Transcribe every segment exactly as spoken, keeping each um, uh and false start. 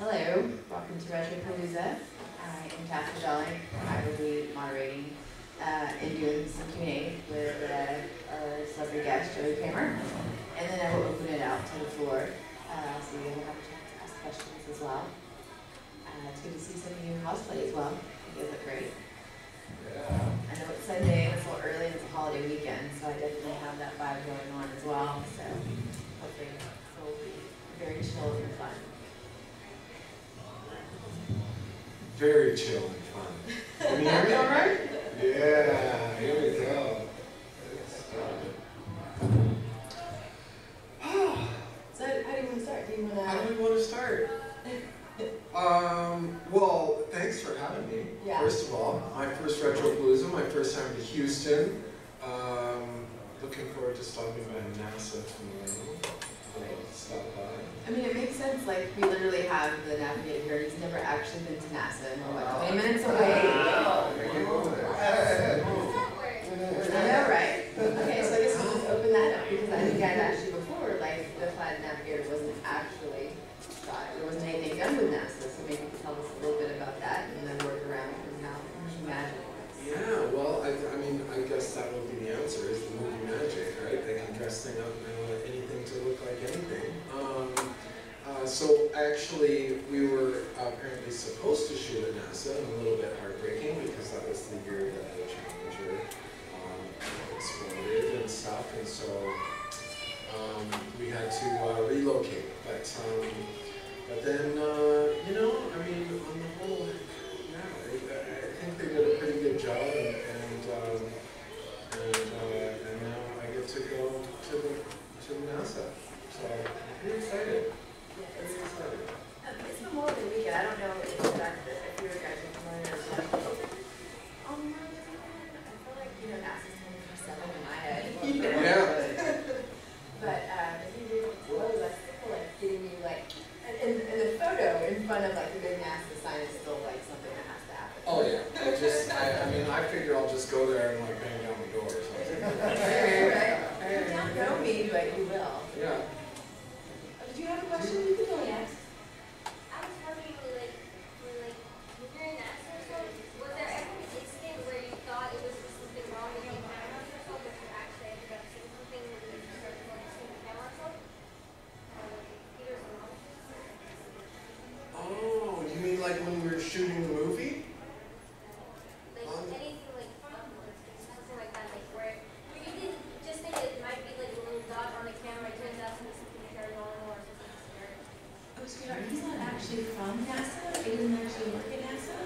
Hello, welcome to Retropalooza. I am Tasha Jolly. I will be moderating uh, and doing some Q and A with uh, our celebrity guest, Joey Kramer. And then I will open it out to the floor uh, so you will have a chance to ask questions as well. Uh, it's good to see some of you cosplay as well. You guys look great. Yeah. I know it's Sunday and it's a little early and it's a holiday weekend, so I definitely have that vibe going on as well. So hopefully it will be very chill and fun. Very chill and fun. Can you hear me all right? Yeah, here we go. Let's start. So how do you want to start? Do you want to... How do we want to start? Um, well, thanks for having me, yeah. First of all. My first Retropalooza, my first time to Houston. Um, looking forward to stopping by NASA tomorrow. Stop by. I mean, it makes sense, like, we literally have the Navigator here. He's never actually been to NASA, and we're like twenty minutes away. Oh, I know, right? Okay, so I guess we'll just open that up, because I think I'd actually before, like, the Flight Navigator wasn't actually shot. There wasn't anything done with NASA, so maybe you can tell us a little bit about that, and then work around from how much magic was. Yeah, well, I, I mean, I guess that would be the answer, is the movie magic, right? They can dress things up and like anything to look like anything. Um, uh, so actually, we were apparently supposed to shoot at NASA, and a little bit heartbreaking because that was the year that the Challenger um, exploded and stuff, and so um, we had to uh, relocate. But um, but then uh, you know, I mean, on the whole, yeah, I, I think they did a pretty good job, and and, um, and, uh, and now I get to go to the to NASA. So I'm pretty excited. Pretty excited. Um, it's been more than a weekend. I don't know if you guys are familiar with that. Oh my God! I feel like you know NASA's twenty-four seven in my head. Yeah. But um, if you do was like simple, like getting you like, and and the photo in front of like the big NASA sign is still like something that has to happen. Oh yeah. I just I, I mean I figure I'll just go there and like bang down the door or something. Right. You don't know me, but you will. Yeah. Do you have a question? You can go and ask. I was wondering, like, when, like, when you're in NASA or so, was there ever an incident where you thought it was just something wrong with your camera on yourself, but you actually ended up seeing something when you started like, seeing the camera on yourself? Oh, you mean like when we were shooting the movie? Like um, anything like fun, like something like that, like where you didn't just think it might be like a little dot on the camera, it turns out something. He's not actually from NASA. He doesn't actually work at NASA.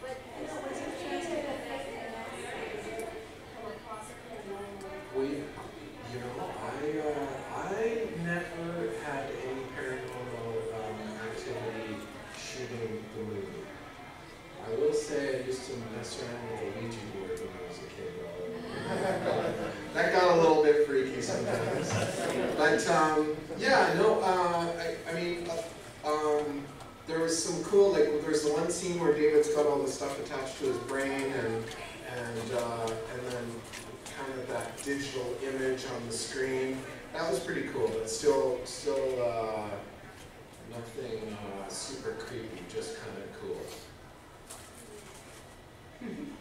But I know what's interesting. We, you know, I, uh, I never had any paranormal um, activity shooting the movie. I will say I used to mess around with a Ouija board when I was a kid. That got a little bit freaky sometimes. But um, yeah, no, uh, I, I mean. Uh, Um, there was some cool, like, well, there's the one scene where David's got all the stuff attached to his brain, and and uh, and then kind of that digital image on the screen. That was pretty cool, but still, still uh, nothing uh, super creepy, just kind of cool. Yeah.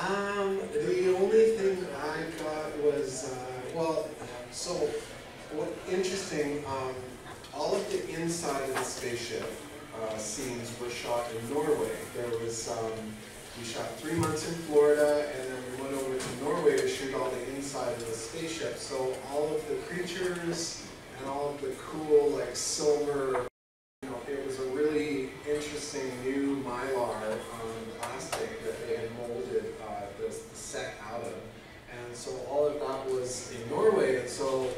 Um, the only thing I got was, uh, well, so, what interesting, um, all of the inside of the spaceship uh, scenes were shot in Norway. There was, um, we shot three months in Florida, and then we went over to Norway to shoot all the inside of the spaceship. So all of the creatures and all of the cool, like, silver, you know, it was a really interesting new Mylar um, plastic that they had molded set out of, and so all of that was in Norway, and so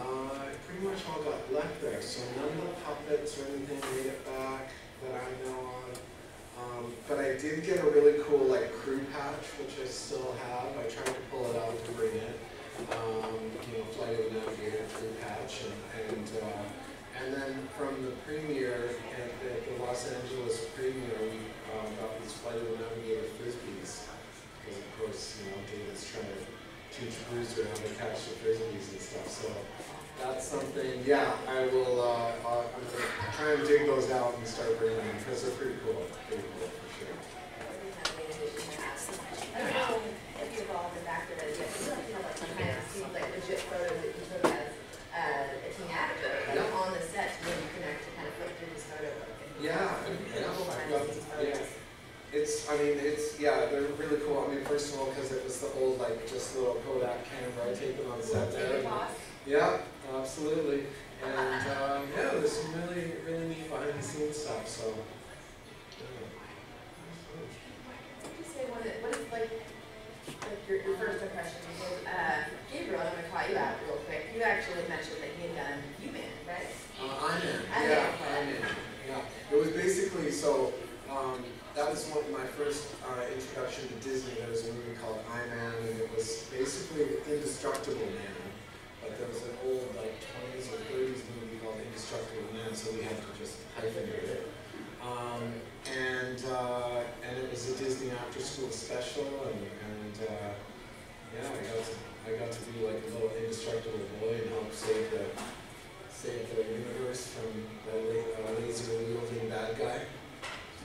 uh, pretty much all got left there, so none of the puppets or anything made it back that I know of, um, but I did get a really cool like crew patch, which I still have. I tried to pull it out to bring it, um, you know, Flight of the Navigator crew patch, and and, uh, and then from the premiere, at the, the Los Angeles premiere, we um, got these Flight of the Navigator Frisbees. Because of course, you know, David's trying to teach Bruce around the couch the frisbees and stuff. So that's something, yeah, I will uh, uh, I'm gonna try and dig those out and start bringing them because they're pretty cool. Pretty cool for sure. I don't know if you're involved in that, but it seems like legit photos that you took as uh, a teen actor, like yeah. on the set when you connect to kind of flip through this photo book. And yeah, you know, I've got these photos. Yeah. It's, I mean, it's, yeah, they're really cool. I mean, first of all, because it was the old, like, just little Kodak camera I taken on set there. And, yeah, absolutely. And, um, yeah, there's some really, really neat behind-the-scenes stuff, so. What would you say, what is, what is like, like your, your first impression? Because, uh, Gabriel, I'm going to call you out real quick. You actually mentioned that he had done Human, right? Uh, I'm in, I yeah, I'm in, yeah. It was basically, so, um, that was one of my first uh, introduction to Disney. There was a movie called Iron Man, and it was basically Indestructible Man. But there was an old, like, twenties or thirties movie called Indestructible Man, so we had to just hyphenate it. Um, and uh, and it was a Disney after-school special, and, and uh, yeah, I got to, I got to be like a little indestructible boy and help save the save the universe from the la uh, laser-wielding bad guy.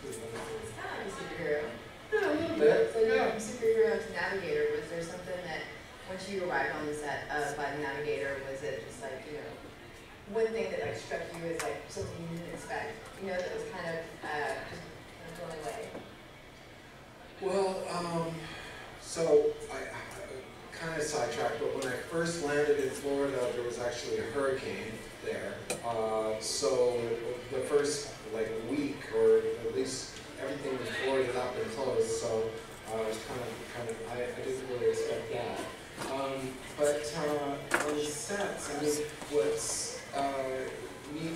It's kind of a superhero. No, a little bit. So you yeah. went from superhero to navigator. Was there something that, once you arrived on the set of Flight of the Navigator, was it just like, you know, one thing that like struck you as like something you didn't expect? You know, that was kind of uh, just kind of thrown away. Well, um, so I, I kind of sidetracked, but when I first landed in Florida, there was actually a hurricane there. Uh, so the first like a week, or at least everything was boarded up and closed, so uh, I was kind of, kind of I, I didn't really expect that. Um, but uh, on the sets, I mean, what's, uh, me,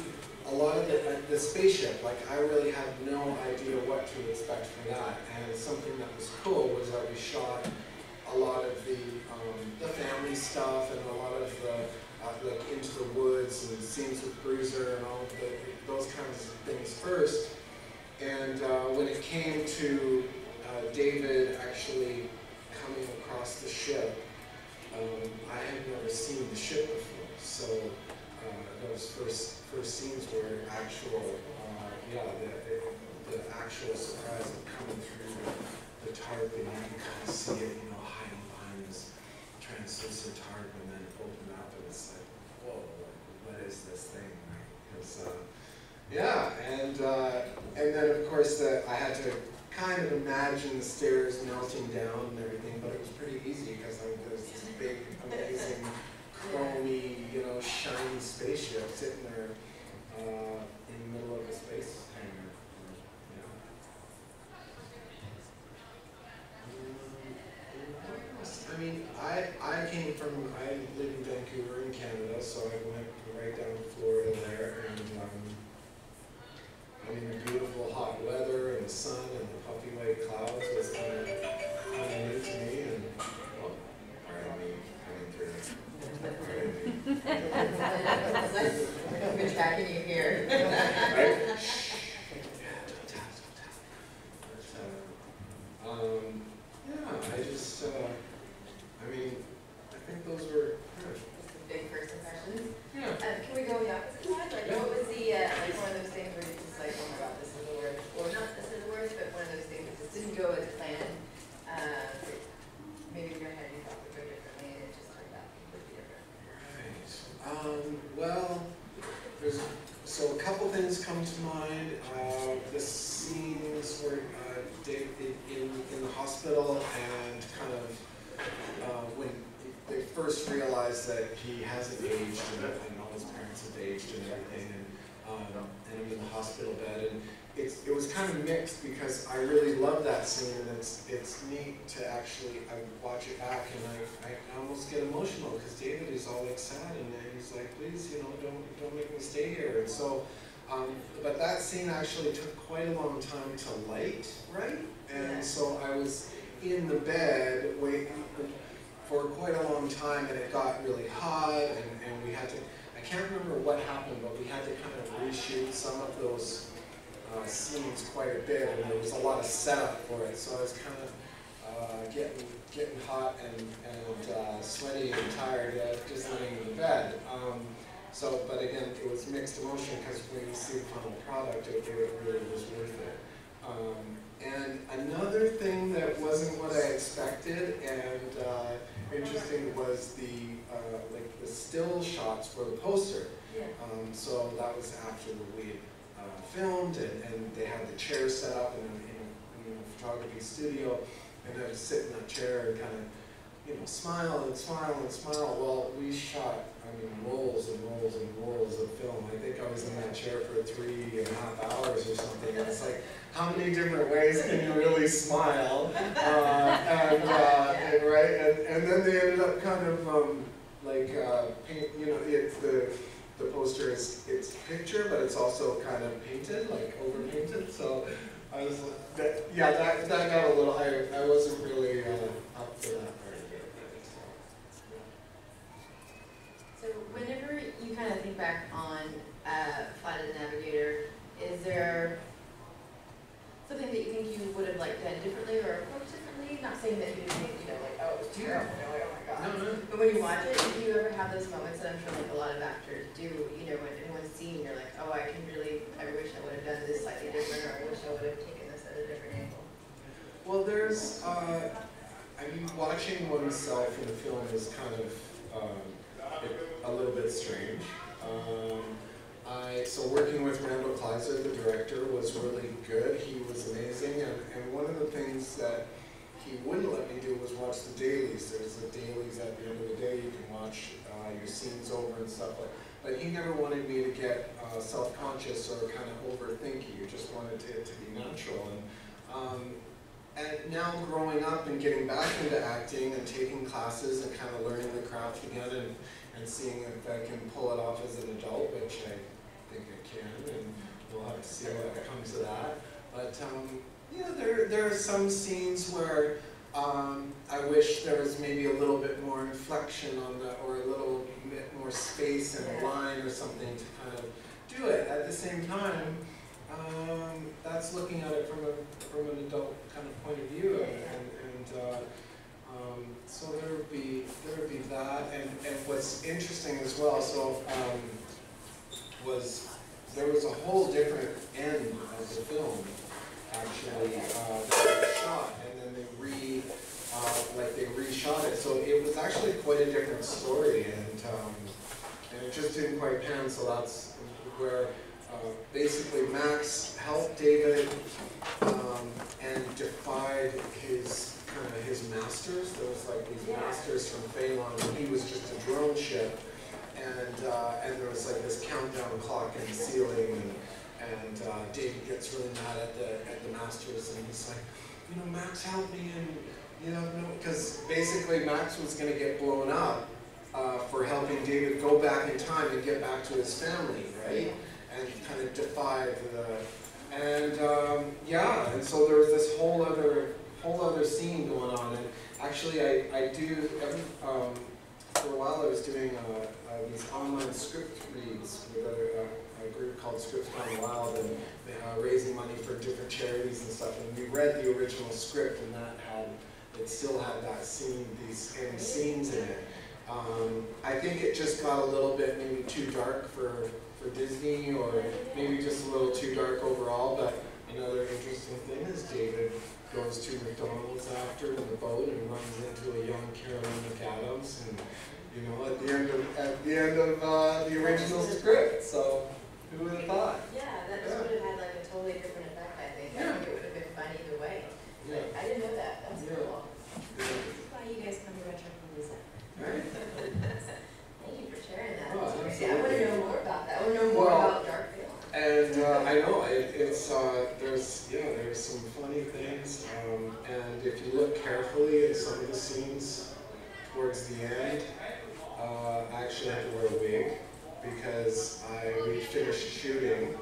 a lot of the, uh, the spaceship, like I really had no idea what to expect from that, and something that was cool was that we shot a lot of the, um, the family stuff and a lot of the, Uh, like into the woods and scenes with Bruiser and all of the, those kinds of things first. And uh, when it came to uh, David actually coming across the ship, um, I had never seen the ship before. So uh, those first first scenes were actual, uh, yeah, the, the actual surprise of coming through the, the tarp, and you can kind of see it, you know, high and line is translucent tarp, and then open up. It's like, whoa, what is this thing? Because, uh, yeah, and uh, and then of course the, I had to kind of imagine the stairs melting down and everything, but it was pretty easy because like, there's this big, amazing, chromey, you know, shiny spaceship sitting there uh, in the middle of a space hangar. I mean, I, I came from, I live in Vancouver in Canada, so I went right down to Florida there, and um, I mean, the beautiful hot weather and the sun and the puffy white clouds was kind of new to me, and, oh, I mean, I'm in there. I've been tracking you here. Right? Shh. Yeah, don't tap, don't tap. But, um, yeah, I just, uh, I mean, I think those were good. Big first impressions. Yeah. Uh, can we go on the opposite side? Like, yeah. What was the, uh, like one of those things where you just like, oh my God, this is the worst, or not this is the worst, but one of those things that just didn't go as planned. Uh, maybe in your head you thought it would go differently, and it just turned out completely different. Right. Um, well, there's, so a couple things come to mind. Uh, the scenes were uh, Dave in, in the hospital and kind of, Uh, when they first realized that he hasn't aged and, and all his parents have aged and everything, and um, and I'm in the hospital bed, and it's, it was kind of mixed because I really love that scene, and it's it's neat to actually I watch it back and I, I almost get emotional because David is all like sad and he's like, please, you know, don't don't make me stay here, and so um, but that scene actually took quite a long time to light, right, and so I was in the bed waiting for quite a long time, and it got really hot, and, and we had to, I can't remember what happened, but we had to kind of reshoot some of those uh, scenes quite a bit, and there was a lot of setup for it, so I was kind of uh, uh, getting getting hot and, and uh, sweaty and tired of just laying in the bed. Um, so, but again, it was mixed emotion because when you see the final product, it really was worth it. Um, and another thing that wasn't what I expected and uh, interesting was the uh, like the still shots for the poster. Um, so that was after the lead. Uh, filmed and, and they had the chair set up in, in, in a photography studio, and I would sit in that chair and kind of, you know, smile and smile and smile. Well, we shot, I mean, rolls and rolls and rolls of film. I think I was in that chair for three and a half hours or something. And it's like, how many different ways can you really smile? Uh, and, uh, and right, and, and then they ended up kind of um, like uh, paint, you know, it's the. The poster is it's picture, but it's also kind of painted, like over painted. So I was, that, yeah, that that got a little. I I wasn't really uh, up for that part of it. So whenever you kind of think back on uh, Flight of the Navigator, is there something that you think you would have like done differently or approached differently? Not saying that you didn't think, you know, like, oh, it was terrible, like, oh my god. No, no. But when you watch it, do you ever have those moments that I'm sure like a lot of actors do, you know, when in one scene you're like, oh, I can really, I wish I would have done this slightly different, or I wish I would have taken this at a different angle? Well, there's, uh, I mean, watching oneself in the film is kind of um, a little bit strange. Um, I, so working with Randall Kleiser, the director, was really good. He was amazing, and, and one of the things that he wouldn't let me do was watch the dailies. There's the dailies at the end of the day. You can watch uh, your scenes over and stuff like that. But he never wanted me to get uh, self-conscious or kind of overthinking. You just wanted it to be natural. And, um, and now growing up and getting back into acting and taking classes and kind of learning the craft again and, and seeing if I can pull it off as an adult, which I think I can, and we'll have to see what comes of that. But um, yeah, there there are some scenes where um, I wish there was maybe a little bit more inflection on the, or a little bit more space and a line or something to kind of do it. At the same time, um, that's looking at it from a from an adult kind of point of view, and, and, and uh, um, so there would be there would be that. And, and what's interesting as well, so um, was there was a whole different end of the film. Actually, uh, that was shot, and then they re, uh, like they reshot it. So it was actually quite a different story, and um, and it just didn't quite pan. So that's where uh, basically Max helped David um, and defied his kind of his masters. There was like these masters from Phelan, and he was just a drone ship, and uh, and there was like this countdown clock in the ceiling. And, And uh, David gets really mad at the at the masters, and he's like, you know, Max, help me, and you know, because basically Max was going to get blown up uh, for helping David go back in time and get back to his family, right? And kind of defy the, and um, yeah, and so there was this whole other whole other scene going on, and actually I I do every, um, for a while I was doing uh, uh, these online script reads with other. Uh, A group called Scripts Gone Wild, and uh, raising money for different charities and stuff. And we read the original script, and that had it still had that scene, these end scenes in it. Um, I think it just got a little bit maybe too dark for for Disney, or maybe just a little too dark overall. But another interesting thing is David goes to McDonald's after in the boat and runs into a young Carolyn McAdams, and you know at the end of at the end of uh, the original script. So. Who would have thought? Yeah, that just yeah. would have had like a totally different effect, I think. Yeah. I think it would have been fun either way. Yeah. Like, I didn't know that. That's yeah. cool. That's why you guys come to Retro from Lisa. Right. Thank you for sharing that. Oh, yeah, I want to know more about that. I want to know more well, about Dark Field. And uh, I know it, it's uh, there's yeah there's some funny things, um, and if you look carefully at some of the scenes towards the end, uh, I actually have to wear a wig. Because I we finished shooting,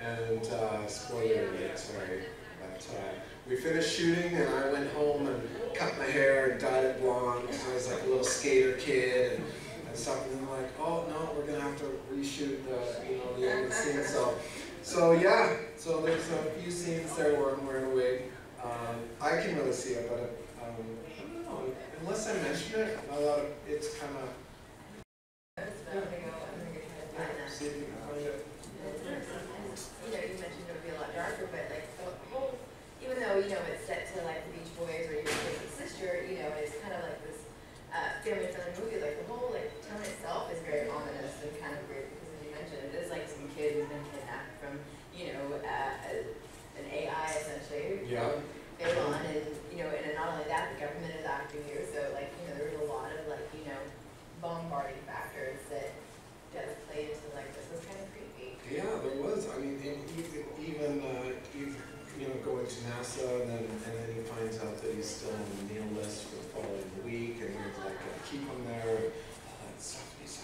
and uh, spoiler alert, sorry, but uh, we finished shooting, and I went home and cut my hair and dyed it blonde. I was like a little skater kid and, and stuff. And I'm like, oh no, we're gonna have to reshoot the you know the end of the scene. So, so yeah, so there's a few scenes there where I'm wearing a wig. Um, I can really see it, but. Uh, mean, I don't know. Unless I mention it, a lot of it's kind of. Yeah. See if you can find it. You know, you mentioned it would be a lot darker, but like the whole, even though you know it's set to like the Beach Boys or your Twisted Sister, you know, it's kind of like this uh, family-friendly movie. Like the whole like tone itself is very ominous and kind of weird because, as you mentioned, it is like some kid who's been kidnapped from, you know, uh, an A I essentially. Yeah. Um, Phelan, and you know, and not only that, the government is active here, so like you know, there's a lot of like you know, bombarding factors that does play into like this was kind of creepy. Yeah, there was. I mean, and even even uh, even, you know, going to NASA, and then and then he finds out that he's still on the meal list for the following week, and he's like, keep him there, all that stuff. He's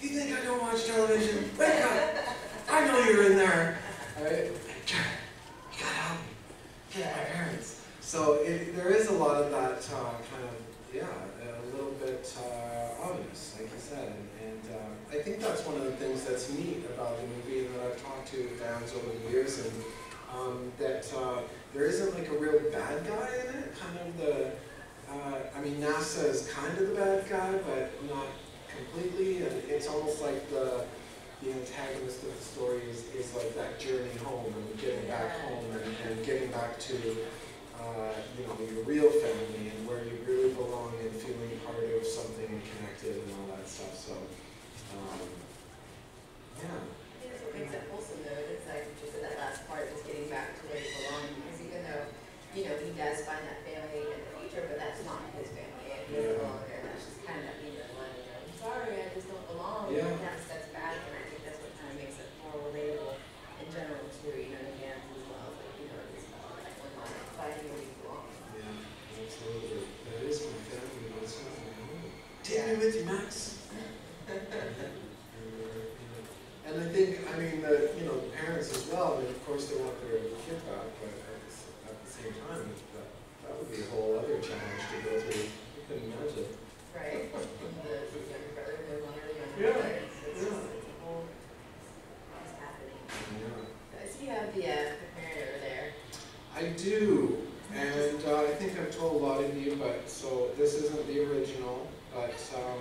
like, you think I don't watch television? Wake up! I know you're in there. All right, you gotta help me. Yeah, my parents. So it, there is a lot of that uh, kind of, yeah, a little bit uh, ominous, like you said. And, and uh, I think that's one of the things that's neat about the movie that I've talked to fans over the years, and um, that uh, there isn't like a real bad guy in it. Kind of the, uh, I mean, NASA is kind of the bad guy, but not completely. And it's almost like the the antagonist of the story is, is like that journey home and getting back home and, and getting back to uh, you know, your real family and where you really belong and feeling part of something and connected and all that stuff. So, um, yeah. I think that's what makes it wholesome though, is like just in that last part, just getting back to where you belong. Because even though, you know, he does find that family in the future, but that's not his family. And he doesn't belong there. That's just kind of that being the one, you know, I'm sorry, I just don't belong. Yeah. And that's, that's bad. And I think that's what kind of makes it more relatable in general to, you know, the fans as well. But, you know, it's not like one line, finding where you belong. Yeah, absolutely. That is my family. That's my family. Take me with you, Max. And I think, I mean, the, you know, the parents as well, I mean, of course, they want their kid back, but at the same time, that, that would be a whole other challenge to go through. You can imagine. Right. The younger brother, no longer the younger yeah. brother. It's, it's, yeah. it's a whole what's happening. Yeah. So you have the, uh, the parent over there. I do. And uh, I think I've told a lot of you, but so this isn't the original, but um,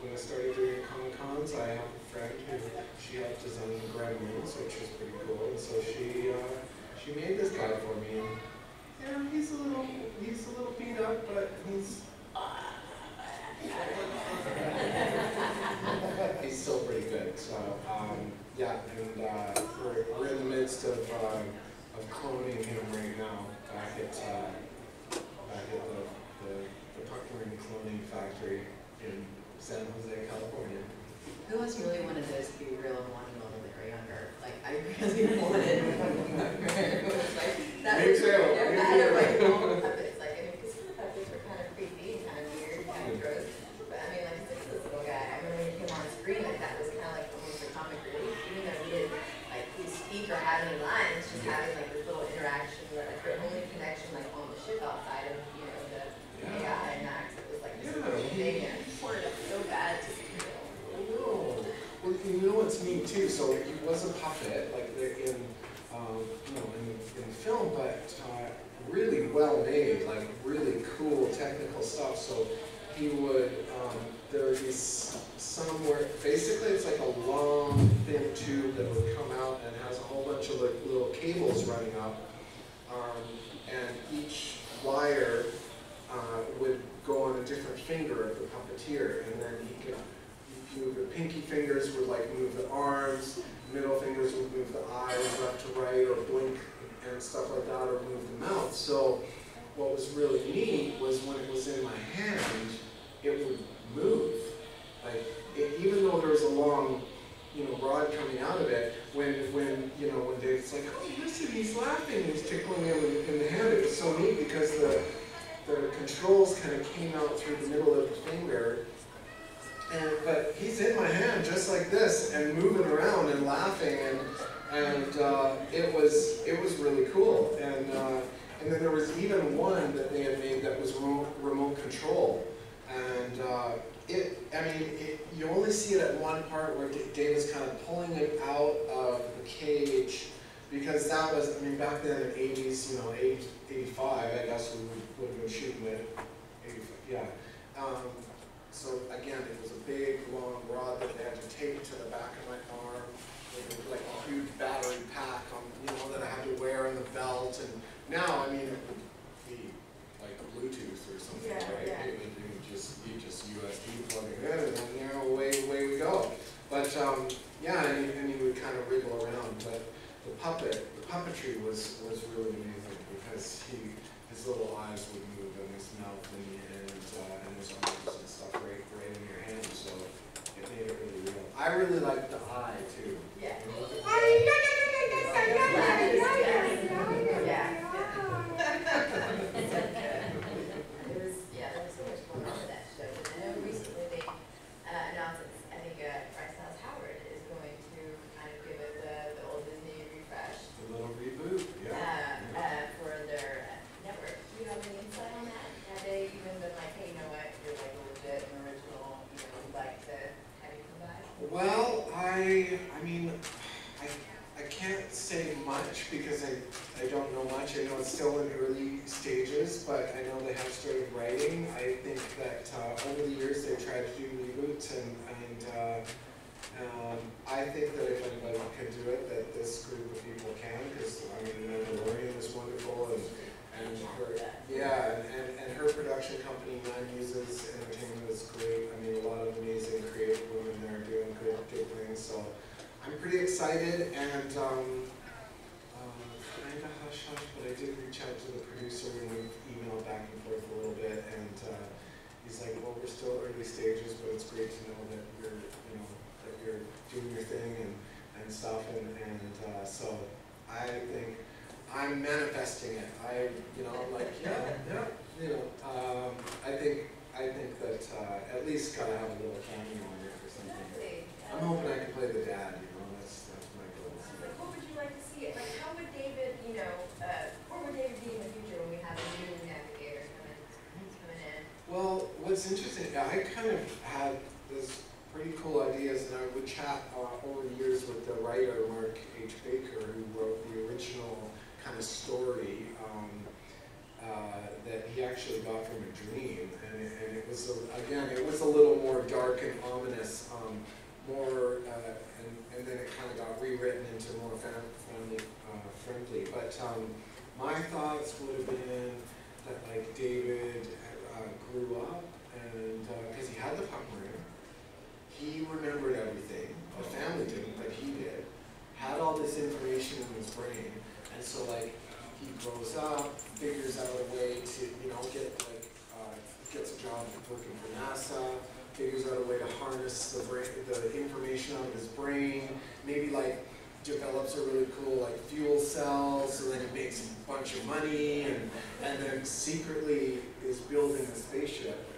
when I started doing Comic-Cons, I have a friend who, she helped design the gremlins, which was pretty cool, and so she uh, she made this guy for me, and yeah, he's a little, he's a little beat up, but he's, he's still pretty good, so, um, yeah, and uh, we're, we're in the midst of, uh, of cloning him right now, back at, uh, back at the, the, the Puckering Cloning Factory in San Jose, California. Who else really wanted those to be real and wanted all of it right under? Like, I really wanted it. Like, that me was too. Like, you know, I had like all the puppets. Like, I mean, because some of the puppets were kind of creepy and kind of weird, kind of gross. But I mean, like, this little guy, I remember when he came on screen, like, that was kind of like almost a comic relief. Even though he didn't, like, he speak or have any lines, just having like this little interaction where, like, their only connection, like, on the ship outside of, you know, the yeah. A I and Max, it was like this yeah. little thing. And you know what's neat too, so like, he was a puppet, like in, um, you know, in, in film, but uh, really well made, like really cool technical stuff, so he would, um, there would be somewhere, basically it's like a long thin tube that would come out and has a whole bunch of like little cables running up, um, and each wire uh, would go on a different finger of the puppeteer, and then he could move your pinky fingers would like move the arms, middle fingers would move the eyes left to right or blink and stuff like that or move the mouth. So what was really neat was when it was in my hand, it would move. Like it, even though there was a long, you know, rod coming out of it, when when you know when David's like, oh listen, he's laughing, he's tickling him in the hand. It was so neat because the the controls kind of came out through the middle of the finger. And, but he's in my hand just like this and moving around and laughing and and uh, it was it was really cool and uh, and then there was even one that they had made that was remote, remote control and uh, it I mean it, you only see it at one part where Dave is kind of pulling it out of the cage because that was, I mean, back then in the eighties, you know, eighty, eighty-five, I guess we would have been shooting with, eighty-five, yeah. Um, so again, it was a big, long rod that they had to tape to the back of my arm. It was like a huge battery pack on, you know, that I had to wear in the belt. And now, I mean, it would be like Bluetooth or something, yeah, right? Yeah. It would, it would just, you just U S B plug it in, and then, you know, away, away we go. But um, yeah, and, and you would kind of wriggle around. But the puppet, the puppetry was was really amazing because he, his little eyes would move and his mouth and and, uh, and his arms and stuff right right in your hand. So it made it really real. I really liked the eye too. Yeah. Well, I, I mean, I, I can't say much because I, I don't know much. I know it's still in early stages, but I know they have started writing. I think that uh, over the years they've tried to do reboots, and, and uh, um, I think that if anybody can do it, that this group of people can, because, I mean, Mandalorian is wonderful, and, and her, yeah, and, and her production company, Nine Muses Entertainment, is great. I mean, a lot of amazing creative women there doing good, good things. So I'm pretty excited, and um, um, kind of hush hush, but I did reach out to the producer and we emailed back and forth a little bit, and uh, he's like, "Well, we're still early stages, but it's great to know that you're, you know, that you're doing your thing and and stuff," and and uh, so I think. I'm manifesting it. I, you know, I'm like, yeah, yeah, you know. Um, I think, I think that uh, at least gotta have a little cameo on it or something. Exactly. I'm um, hoping I can play the dad. You know, that's that's my goal. Like, what would you like to see it? Like, how would David, you know, uh, what would David be in the future when we have a new navigator coming coming in? Well, what's interesting, I kind of had this pretty cool ideas, and I would chat uh, over the years with the writer Mark H. Baker, who wrote the original kind of story um, uh, that he actually got from a dream, and, and it was a, again, it was a little more dark and ominous, um, more, uh, and, and then it kind of got rewritten into more fam family uh, friendly. But um, my thoughts would have been that like David uh, grew up, and because uh, he had the puckering, he remembered everything. The family didn't, but he did. Had all this information in his brain. And so, like, he grows up, figures out a way to, you know, get, like, uh, gets a job working for NASA, figures out a way to harness the brain, the information out of his brain, maybe, like, develops a really cool, like, fuel cell, so then he makes a bunch of money, and, and then secretly is building a spaceship,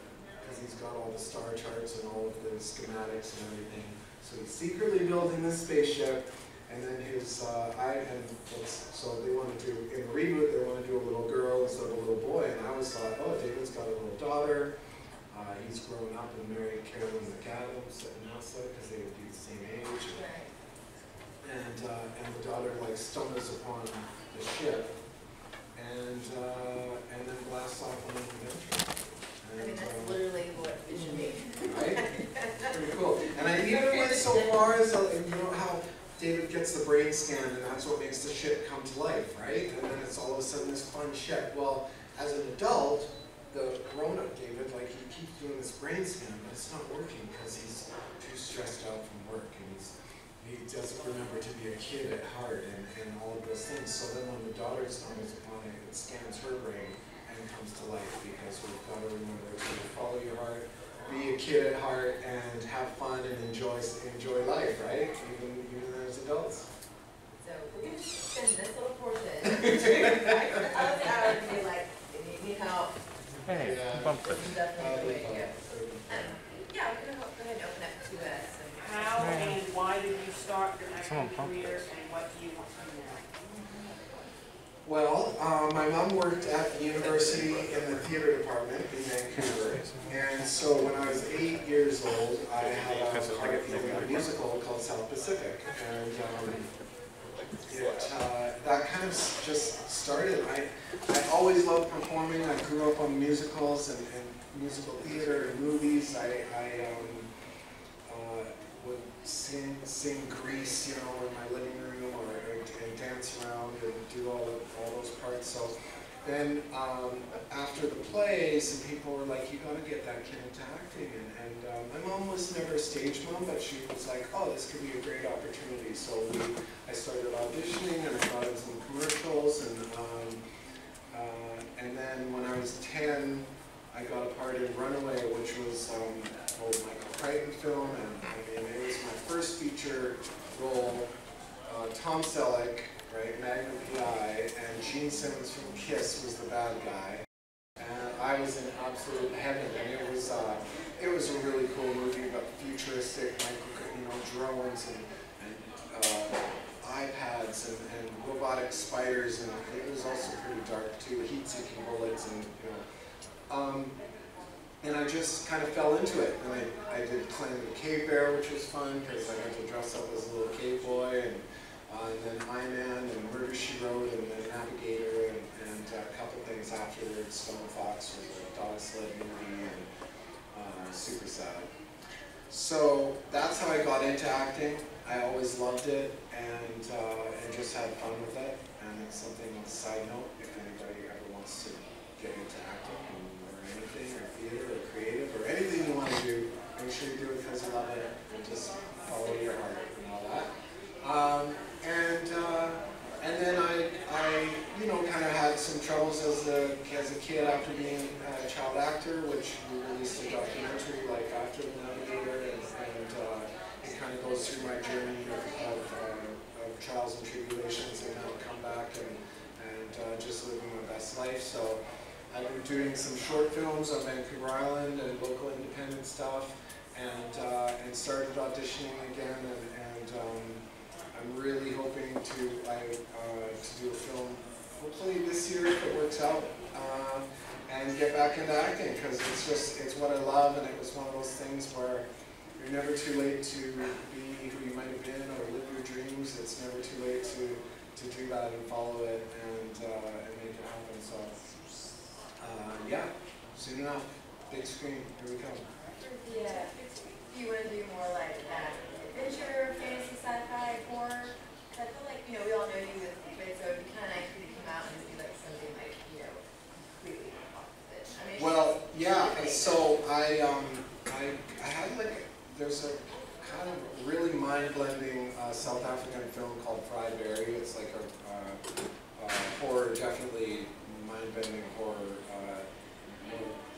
because he's got all the star charts and all of the schematics and everything. So he's secretly building this spaceship. And then his, uh, I, and so they wanted to, in the reboot, they wanted to do a little girl instead of a little boy. And I always thought, oh, David's got a little daughter. Uh, he's grown up and married Carolyn McAdams at NASA because they would be the same age. And, uh, and the daughter, like, stumbles upon the ship and, uh, and then blasts off on an adventure. And, I mean, that's um, literally what it should be. Right? Pretty cool. And I even went so far as, uh, you know, how David gets the brain scan, and that's what makes the ship come to life, right? And then it's all of a sudden this fun ship. Well, as an adult, the grown-up David, like, he keeps doing this brain scan, but it's not working because he's too stressed out from work, and he's, he doesn't remember to be a kid at heart, and, and all of those things. So then when the daughter stumbles upon it, it scans her brain and comes to life, because we've got to remember to follow your heart, be a kid at heart, and have fun and enjoy enjoy life, right? Even even as adults. So we're gonna spend this little portion of the hour and be like, "If you need help, hey, yeah, bump it." Definitely uh, yeah. Um, yeah, we're gonna go ahead and open up to us. And how and why did you start your acting career, and what do you want from that? Well, um, my mom worked at the university in the theater department in Vancouver, and so when I was eight years old, I had a part in a musical called South Pacific, and um, it uh, that kind of just started. I I always loved performing. I grew up on musicals and, and musical theater and movies. I I um, uh, would sing sing Grease, you know, in my living room, or and, and dance around and do all of, all those parts. So then um, after the play, some people were like, "You got to get that kid into acting." And, and um, my mom was never a stage mom, but she was like, "Oh, this could be a great opportunity." So we, I started auditioning, and I got in some commercials, and um, uh, and then when I was ten, I got a part in Runaway, which was um, an old Michael Crichton film, and I mean, it was my first feature role. Uh, Tom Selleck, right, Magnum P I, and Gene Simmons from Kiss was the bad guy, and I was in absolute heaven. And it was uh, it was a really cool movie about futuristic, Michael, you know, drones and, and uh, iPads and, and robotic spiders, and it was also pretty dark too, heat-seeking bullets, and you know. Um, And I just kind of fell into it. And I, I did Claim the Cave Bear, which was fun, because I had to dress up as a little cave boy, and, uh, and then Iron Man, and Murder She Wrote, and then Navigator, and, and uh, a couple things afterwards. Stone Fox was a dog sled movie, and uh, super sad. So that's how I got into acting. I always loved it, and, uh, and just had fun with it. And it's something on a side note, if anybody ever wants to get into acting, anything, or theater, or creative, or anything you want to do, make sure you do it because you love it, and just follow your heart and all that. Um, and uh, and then I, I, you know, kind of had some troubles as a, as a kid after being a child actor, which we released a documentary like After the Navigator, and, and uh, it kind of goes through my journey of, of, uh, of trials and tribulations, and how to come back and, and uh, just living my best life. So I've been doing some short films on Vancouver Island and local independent stuff, and uh, and started auditioning again, and, and um, I'm really hoping to I, uh, to do a film hopefully this year if it works out, uh, and get back into acting, because it's just it's what I love, and it was one of those things where you're never too late to be who you might have been or live your dreams. It's never too late to to do that and follow it and uh, and make it happen. So. Uh, yeah, soon enough. Big screen, here we come. Yeah. Do you want to do more like that adventure, fantasy, sci-fi, horror? Because I feel like, you know, we all know you, but so it'd be kind of nice to come out and do like something like, you know, completely opposite. I mean, well, yeah, and so I, um, I, I had like, there's a kind of really mind-blending uh, South African film called Fry Berry. It's like a uh, uh, horror, definitely mind-bending horror.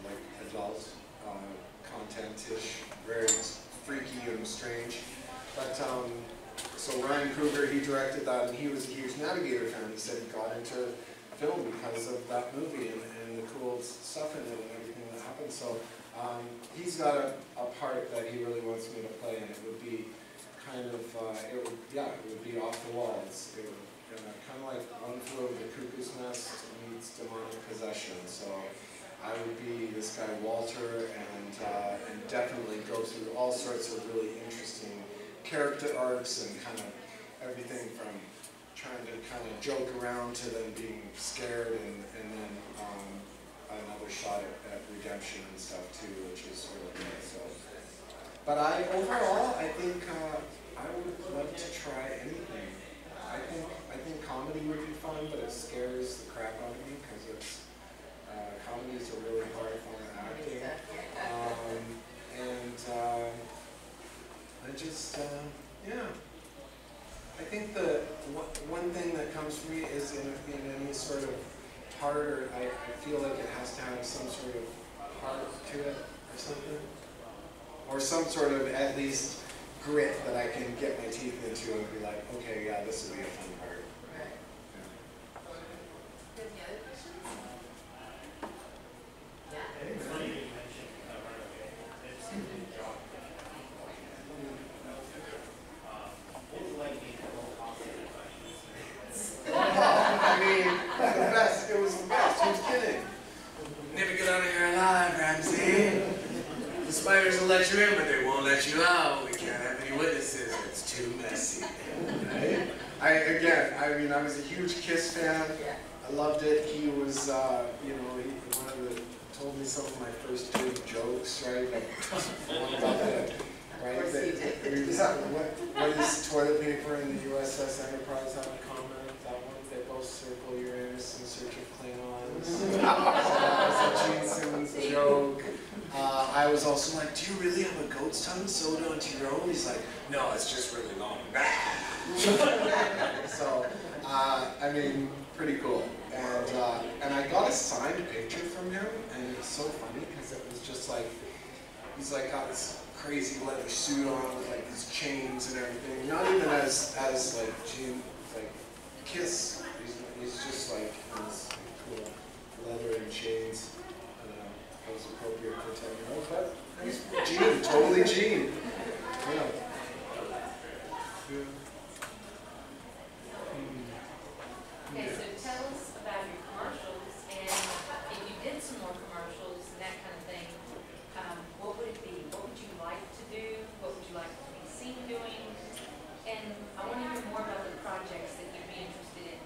Like adult uh, content-ish, very freaky and strange. But um, so Ryan Kruger, he directed that, and he was a huge Navigator fan. He said he got into film because of that movie and, and the cool stuff in it and everything that happened. So um, he's got a, a part that he really wants me to play, and it would be kind of uh, it would yeah it would be off the wall. It's, it would, uh, kind of like One Flew Over the Cuckoo's Nest meets demonic possession. So. I would be this guy Walter, and uh, and definitely go through all sorts of really interesting character arcs and kind of everything from trying to kind of joke around to then being scared, and and then um, another shot at, at redemption and stuff too, which is really nice. So, but I overall I think uh, I would love to try anything. I think I think comedy would be fun, but it scares the crap out of me because it's. Uh, comedies are really hard on acting, um, and uh, I just, uh, yeah, I think the one thing that comes to me is in, in any sort of horror, I, I feel like it has to have some sort of heart to it or something, or some sort of at least grit that I can get my teeth into and be like, okay, yeah, this will be a fun part. Let you in, but they won't let you out. We can't have any witnesses. It's too messy, right? I again, I mean, I was a huge Kiss fan. Yeah. I loved it. He was, uh, you know, he, one of the told me some of my first big jokes, right? Like, about that, right? Of that, that he was, what, what is toilet paper in the U S S Enterprise? Have a comment. That one. They both circle Uranus in search of Klingons. That's a Gene Simmons joke. Uh, I was also like, do you really have a goat's tongue sewed onto your own? He's like, no, it's just really long. So, uh, I mean, pretty cool. And, uh, and I got a signed picture from him, and it's so funny because it was just like, he's like got this crazy leather suit on with like these chains and everything. Not even as, as like, Gene, like, Kiss. He's, he's just like, this cool leather and chains. Was appropriate for ten year old, but he's Gene, totally Gene. Yeah. Yeah. Okay, so tell us about your commercials, and if you did some more commercials and that kind of thing, um, what would it be? What would you like to do? What would you like to be seen doing? And I want to hear more about the projects that you'd be interested in.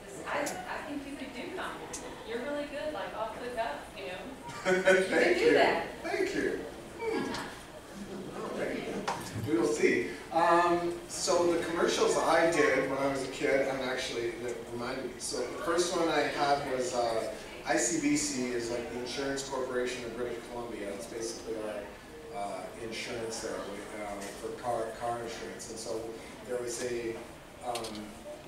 Because I, I think you could do comedy. You're really good, like I'll cook up, you know. Thank you. Thank you. Hmm. Right. We will see. Um, so the commercials I did when I was a kid, and actually that reminded me. So the first one I had was uh, I C B C is like the Insurance Corporation of British Columbia. It's basically like uh, insurance there um, for car car insurance. And so there was a um,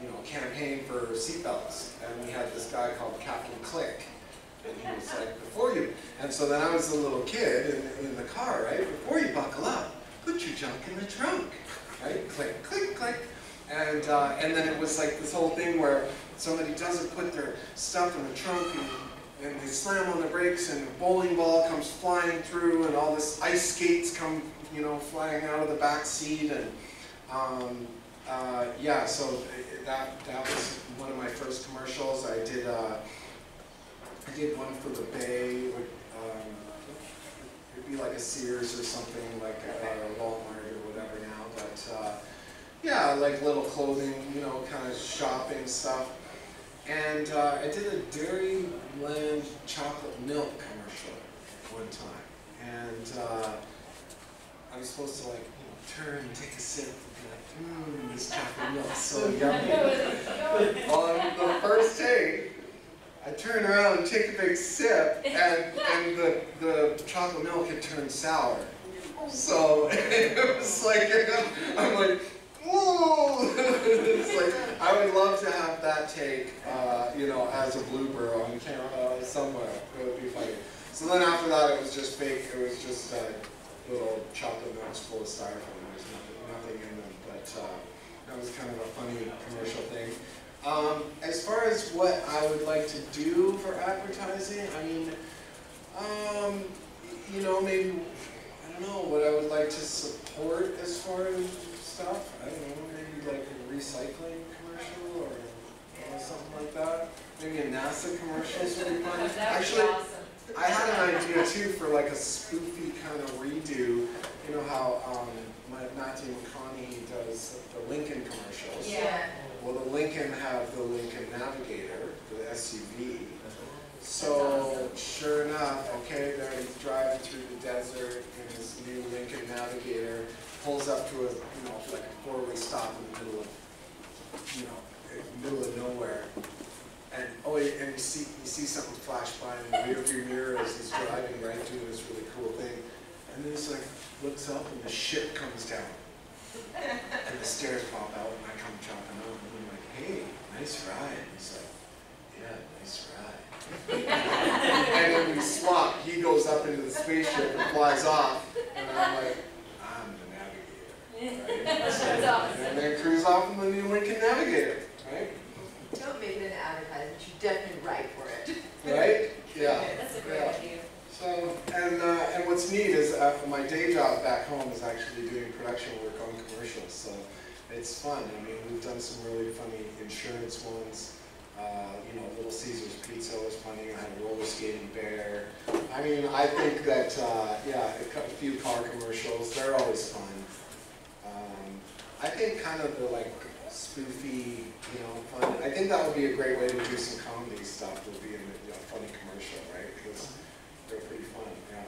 you know campaign for seatbelts, and we had this guy called Captain Click. And he was like, before you, and so then I was a little kid in, in the car, right? Before you buckle up, put your junk in the trunk, right? Click, click, click. And, uh, and then it was like this whole thing where somebody doesn't put their stuff in the trunk, and, and they slam on the brakes, and a bowling ball comes flying through, and all this ice skates come, you know, flying out of the back seat. And um, uh, yeah, so that, that was one of my first commercials. I did, uh, I did one for the Bay. It would, um, it'd be like a Sears or something, like a, a Walmart or whatever now. But uh, yeah, like little clothing, you know, kind of shopping stuff. And uh, I did a Dairyland chocolate milk commercial one time, and uh, I was supposed to like you know, turn and take a sip. And be like, mmm, this chocolate milk's so yummy. On the first day, I turn around and take a big sip, and, and the, the chocolate milk had turned sour. So it was like, I'm like, whoa! It's like, I would love to have that take, uh, you know, as a blooper on camera somewhere. It would be funny. So then after that, it was just fake. It was just uh, little chocolate milks full of styrofoam. There's nothing, nothing in them, but uh, that was kind of a funny commercial thing. Um, as far as what I would like to do for advertising, I mean, um, you know, maybe, I don't know, what I would like to support as far as stuff, I don't know, maybe like a recycling commercial or you know, something like that. Maybe a NASA commercial would be fun. Actually, I had an idea too for like a spoofy kind of redo. You know how um, Matthew McConaughey does the Lincoln commercials? Yeah. Well, the Lincoln have the Lincoln Navigator, the S U V. So, sure enough, okay, there he's driving through the desert in his new Lincoln Navigator, pulls up to a, you know, like a four-way stop in the middle of, you know, middle of nowhere. And, oh, and you see, you see something flash by in the rearview mirror as he's driving, right, doing this really cool thing. And then he's like, looks up and the ship comes down. And the stairs pop out and I come chopping up and I'm like, hey, nice ride. And he's like, yeah, nice ride. And then we swap, he goes up into the spaceship and flies off. And I'm like, I'm the Navigator. Right? That's so, awesome. And then cruise off in the new Lincoln Navigator, right? Don't make it an advertisement, you definitely write for it. Right? Yeah. That's a great yeah. idea. So, and, uh, and what's neat is uh, my day job back home is actually doing production work on commercials, so it's fun. I mean, we've done some really funny insurance ones. Uh, you know, Little Caesar's Pizza was funny. I had a roller skating bear. I mean, I think that, uh, yeah, a few car commercials, they're always fun. Um, I think kind of the, like, spoofy, you know, fun. I think that would be a great way to do some comedy stuff, would be in the, you know, funny commercial, right? Because they're pretty fun, yeah.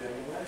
Yeah. Yeah.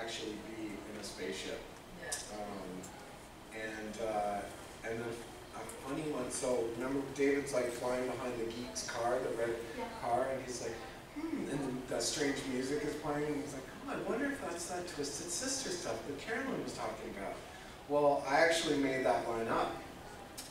actually be in a spaceship. Yeah. Um, and uh, and then a funny one. So remember, David's like flying behind the geek's car, the red yeah. car, and he's like, hmm. And that strange music is playing, and he's like, oh, I wonder if that's that Twisted Sister stuff that Carolyn was talking about. Well, I actually made that line up.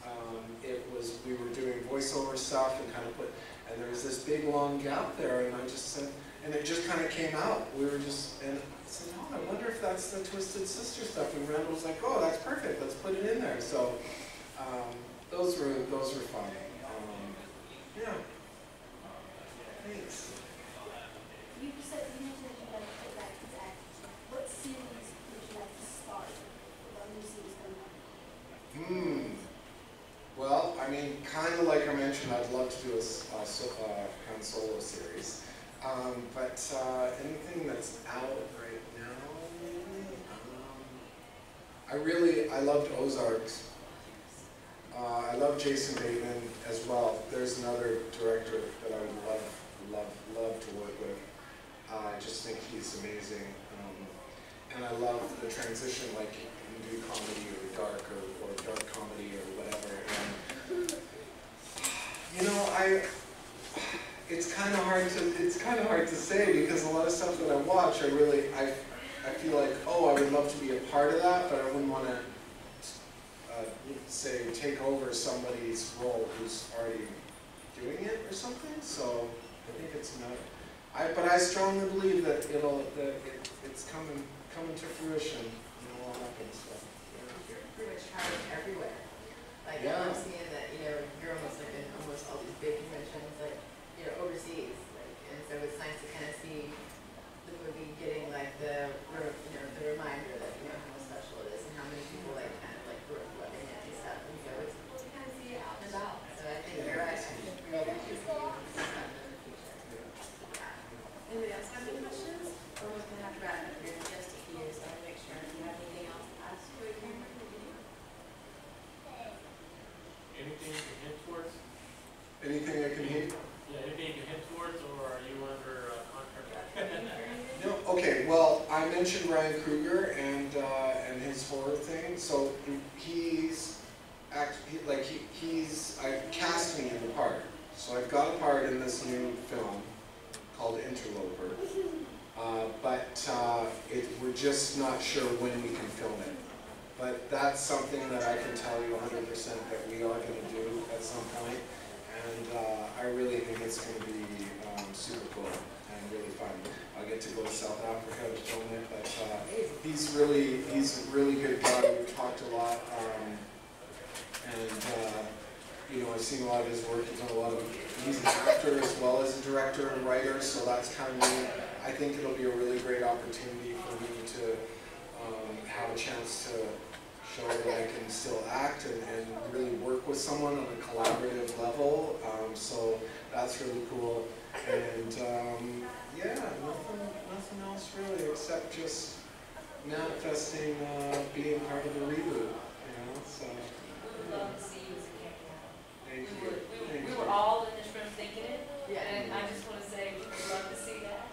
Um, it was, we were doing voiceover stuff and kind of put, and there was this big long gap there, and I just said, and it just kind of came out. We were just, and I said, oh, I wonder if that's the Twisted Sister stuff. And Randall was like, oh, that's perfect. Let's put it in there. So um, those were those were fun. Um, yeah. Thanks. You said you mentioned that you like to get back to that. What series would you like to start? What new series coming up? Hmm. Well, I mean, kind of like I mentioned, I'd love to do a, a, a Han Solo series. Um, but uh, anything that's out right now, um, I really, I loved Ozarks. Uh, I love Jason Bateman as well. There's another director that I would love, love, love to work with. Uh, I just think he's amazing. Um, and I love the transition, like you can do comedy or dark or, or dark comedy or whatever. You know, I, it's kind of hard to, it's kind of hard to say, because a lot of stuff that I watch, I really, I, I feel like, oh, I would love to be a part of that, but I wouldn't want to, uh, say, take over somebody's role who's already doing it or something, so I think it's not, I, but I strongly believe that it'll, that it, it's coming, coming to fruition, and it'll all happen, so. You're pretty much hired everywhere. Like, yeah. I'm seeing that, you know, you're almost like in almost all these big conventions, like, you know, overseas. Like, and so it's nice to kind of see the movie getting, like, the, you know, the reminder that, you know, how special it is and how many people, like, kind of, like, were loving it and stuff. And so it's cool to kind of see it out and about. So I think you're right. I think we're going to see stuff in the future. Yeah. Anybody else have any questions? Or we're going to have to wrap up here in just a few, so I'll make sure if you have anything else to ask for your camera. Anything you can hint towards? Anything I can hint? Yeah, anything you can hint towards, or are you under uh, contract? No. Okay. Well, I mentioned Ryan Kruger and uh, and his horror thing. So he's act he, like he, he's I cast me in the part. So I've got a part in this new film called Interloper, uh, but uh, it, we're just not sure when we can film it. But that's something that I can tell you one hundred percent that we are going to do at some point. And uh, I really think it's going to be um, super cool and really fun. I'll get to go to South Africa to film it. But uh, he's, really, he's a really good guy. We've talked a lot. Um, and, uh, you know, I've seen a lot of his work. He's done a lot of, he's an actor as well as a director and writer. So that's kind of, I think it'll be a really great opportunity for me to Um, have a chance to show that I can still act and, and really work with someone on a collaborative level. Um, so that's really cool. And um, yeah, nothing, nothing else really except just manifesting uh, being part of the reboot. You know, so. We would love to see you as a cameo. Thank you. We were, we, Thank we you. were all in this room thinking it, yeah. And I just want to say we would love to see that.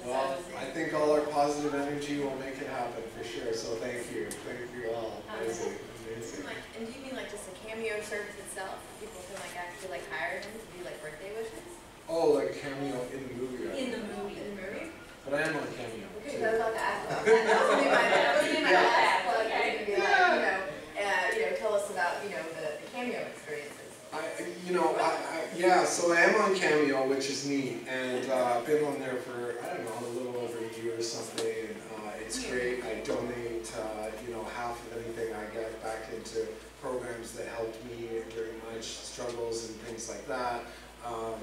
Well, I think all our positive energy will make it happen for sure. So thank you, thank you all. Amazing, amazing. Like, and do you mean like just a cameo service itself? People can like actually like hire them to do like birthday wishes. Oh, like cameo in the movie. Right? In the movie. In the movie. But I am on cameo. Because I was about to ask about that. That was gonna be my that was gonna be my last. Well, you're gonna be like, you know, uh, you know, tell us about you know the, the cameo experiences. I, you know, I, I, yeah, so I am on Cameo, which is neat, and uh, I've been on there for, I don't know, a little over a year or something, and uh, it's great. I donate, uh, you know, half of anything I get back into programs that helped me during my struggles and things like that, um,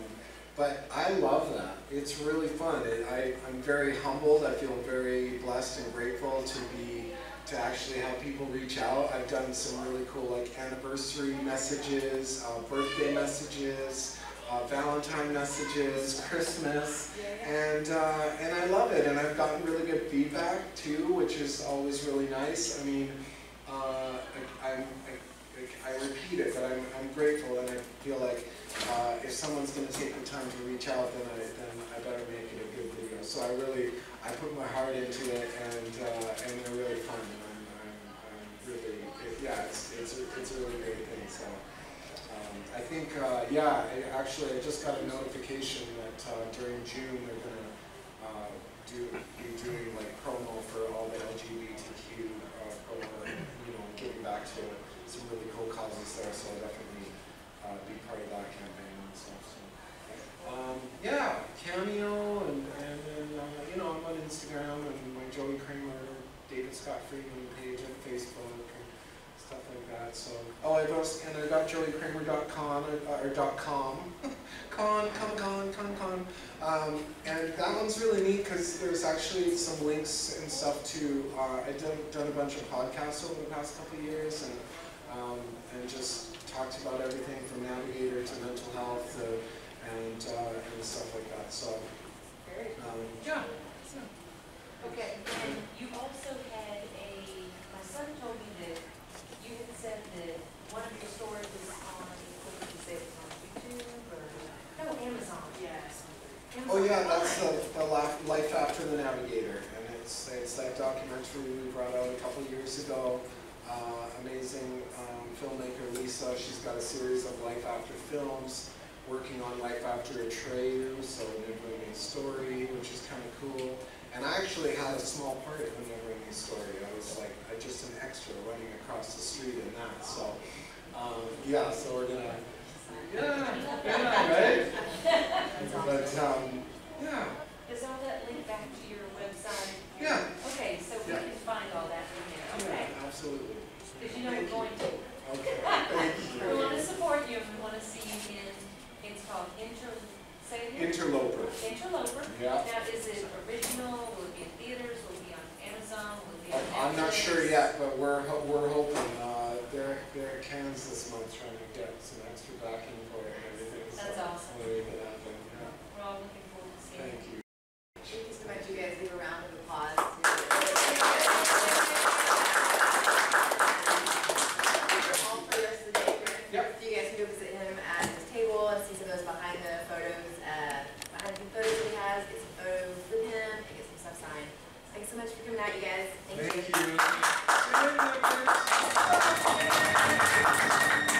but I love that. It's really fun. It, I, I'm very humbled. I feel very blessed and grateful to be to actually have people reach out. I've done some really cool like anniversary messages, uh, birthday messages, uh, Valentine messages, Christmas, and uh, and I love it. And I've gotten really good feedback too, which is always really nice. I mean, uh, I, I'm, I, I repeat it, but I'm, I'm grateful, and I feel like uh, if someone's going to take the time to reach out, then I then I better make it a good video. So I really. I put my heart into it, and uh, and they're really fun. I'm, I'm, I'm really, it, yeah, it's it's a, it's a really great thing. So um, I think, uh, yeah, it, actually, I just got a notification that uh, during June they're gonna uh, do be doing like promo for all the L G B T Q uh, promo, you know, giving back to some really cool causes there. So I'll definitely uh, be part of that campaign and stuff. So. Um, yeah, Cameo, and, and then, uh, you know, I'm on Instagram, and my Joey Kramer, David Scott Friedman page on Facebook, and stuff like that, so. Oh, I post, and I got joey kramer dot com, or, or .com, con, con, con, con, con, um, and that one's really neat, because there's actually some links and stuff to, uh, I've done, done a bunch of podcasts over the past couple of years, and um, and just talked about everything from Navigator to mental health, to, And, uh, and stuff like that. So, um, yeah. Okay, and you also had a, my son told me that you had said that one of your stories is on, what did you say, it was on YouTube or? No, Amazon. Yes. Amazon. Oh, yeah, that's the, the Life After the Navigator. And it's, it's that documentary we brought out a couple years ago. Uh, amazing um, filmmaker Lisa, she's got a series of Life After films. Working on Life After Atreyu, so Never Ending Story, which is kind of cool. And I actually had a small part in the Never Ending Story. I was like, I just an extra running across the street in that. So, um, yeah. So we're gonna, yeah, yeah, right? But um, yeah. Is all that linked back to your website? Yeah. Okay, so we yeah. can find all that in there. Okay. Yeah, absolutely. Because you know we're going to. Okay. Thank you. We want to support you, and we want to see you in. It's called Inter, say it Interloper. Interloper. Yeah. Now, is it original? Will it be in theaters? Will it be on Amazon? Will it be on Netflix? I'm not sure yet, but we're we're hoping. Uh, they're they're Kansas this month trying to get some extra backing for it and everything. That's so awesome. We'll make it happen. Yeah. We're all looking forward to seeing it. Thank you. Thank you so much. You guys leave a round of applause. Thanks so much for coming out, you guys. Thank, Thank you. you.